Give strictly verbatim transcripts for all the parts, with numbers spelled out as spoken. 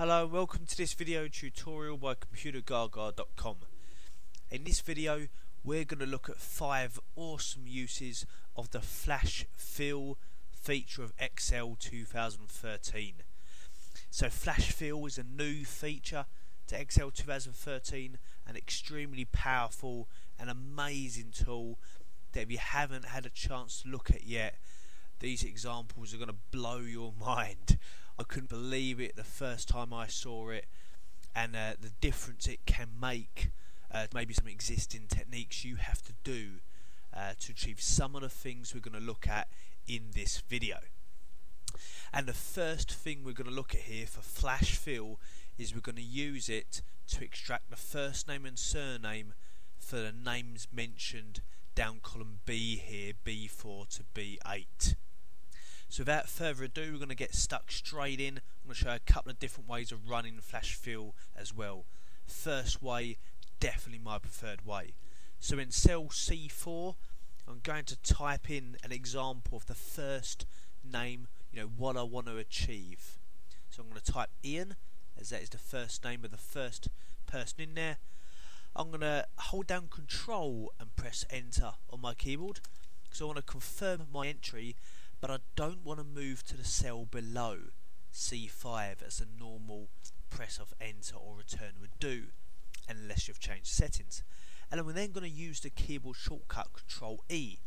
Hello, welcome to this video tutorial by Computer Gaga dot com. In this video we're going to look at five awesome uses of the Flash Fill feature of Excel two thousand thirteen. So Flash Fill is a new feature to Excel two thousand thirteen, an extremely powerful and amazing tool that if you haven't had a chance to look at yet, these examples are going to blow your mind. I couldn't believe it the first time I saw it, and uh, the difference it can make, uh, maybe some existing techniques you have to do uh, to achieve some of the things we're going to look at in this video. And the first thing we're going to look at here for Flash Fill is we're going to use it to extract the first name and surname for the names mentioned down column B here, B four to B eight. So without further ado, we're going to get stuck straight in. I'm going to show you a couple of different ways of running Flash Fill as well. First way, definitely my preferred way. So in cell C four, I'm going to type in an example of the first name, you know, what I want to achieve. So I'm going to type Ian, as that is the first name of the first person in there. I'm going to hold down Control and press enter on my keyboard, because I want to confirm my entry, but I don't want to move to the cell below C five as a normal press of enter or return would do, unless you've changed settings. And I'm then going to use the keyboard shortcut Control E.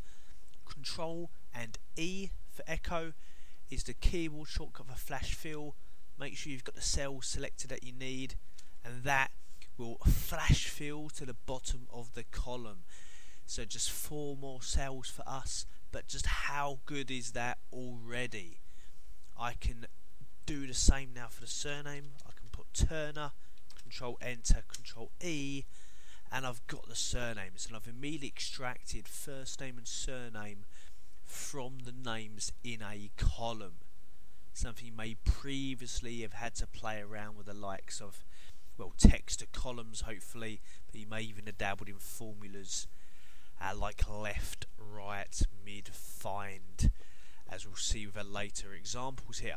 Control and E for echo is the keyboard shortcut for Flash Fill. Make sure you've got the cell selected that you need, and that will flash fill to the bottom of the column. So just four more cells for us, but just how good is that already? I can do the same now for the surname. I can put Turner, Control Enter, Control E, and I've got the surnames, and I've immediately extracted first name and surname from the names in a column. Something you may previously have had to play around with the likes of, well, text to columns hopefully, but you may even have dabbled in formulas uh, like left, right, mid, find, as we'll see with our later examples here.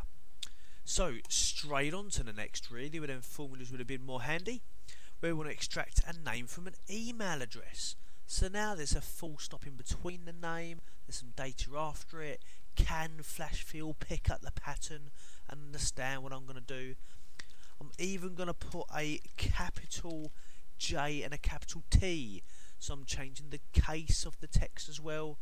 So straight on to the next, really, where then formulas would have been more handy, where we want to extract a name from an email address. So now there's a full stop in between the name, there's some data after it. Can Flash Fill pick up the pattern and understand what I'm going to do? I'm even going to put a capital J and a capital T, so I'm changing the case of the text as well,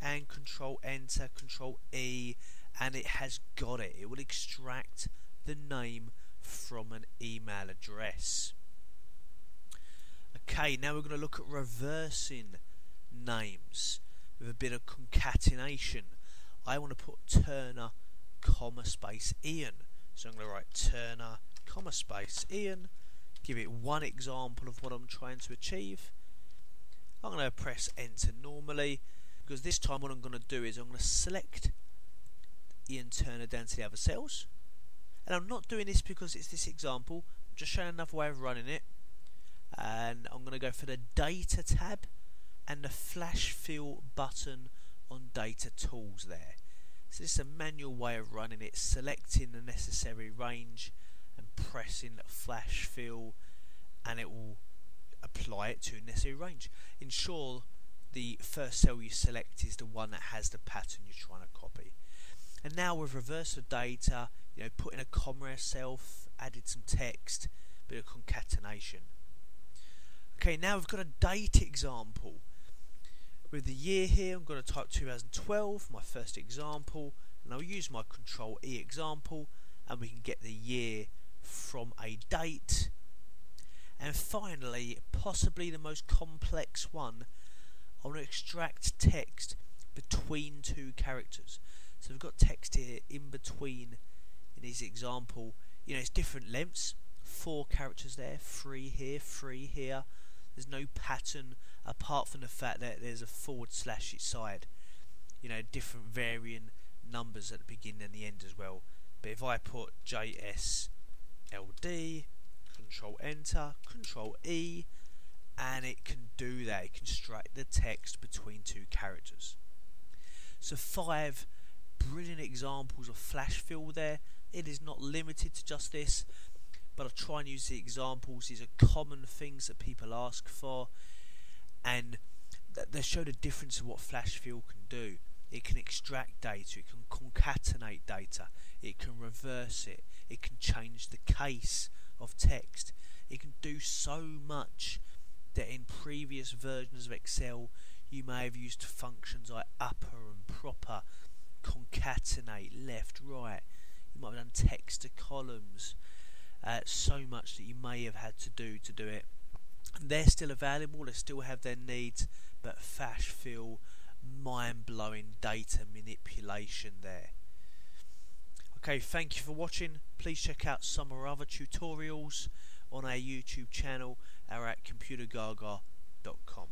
and Control Enter, Control E, and it has got it. It will extract the name from an email address. Okay, now we're going to look at reversing names with a bit of concatenation. I want to put Turner, comma space Ian, so I'm going to write Turner, comma space Ian, give it one example of what I'm trying to achieve. I'm going to press enter normally, because this time what I'm going to do is I'm going to select Ian Turner down to the other cells, and I'm not doing this because it's this example, I'm just showing another way of running it. And I'm going to go for the data tab and the Flash Fill button on data tools there. So this is a manual way of running it, selecting the necessary range and pressing Flash Fill, and it will apply it to a necessary range. Ensure the first cell you select is the one that has the pattern you're trying to copy. And now with reverse of data, you know, put in a comma itself, added some text, bit of concatenation. Okay, now we've got a date example. With the year here, I'm going to type two thousand twelve, my first example, and I'll use my Control E example, and we can get the year from a date. And finally, possibly the most complex one, I want to extract text between two characters. So we've got text here in between, in this example, you know, it's different lengths, four characters there, three here, three here. There's no pattern apart from the fact that there's a forward slash each side. You know, different varying numbers at the beginning and the end as well. But if I put J S L D, Control Enter, Control E, and it can do that. It can extract the text between two characters. So five brilliant examples of Flash Fill there. It is not limited to just this, but I try and use the examples. These are common things that people ask for, and th they show the difference of what Flash Fill can do. It can extract data, it can concatenate data, it can reverse it, it can change the case of text. It can do so much that in previous versions of Excel you may have used functions like upper and proper, concatenate, left, right. You might have done text to columns, uh, so much that you may have had to do to do it. And they're still available, they still have their needs, but Flash Fill, mind-blowing data manipulation there. Okay, thank you for watching. Please check out some of our other tutorials on our YouTube channel or at Computer Gaga dot com.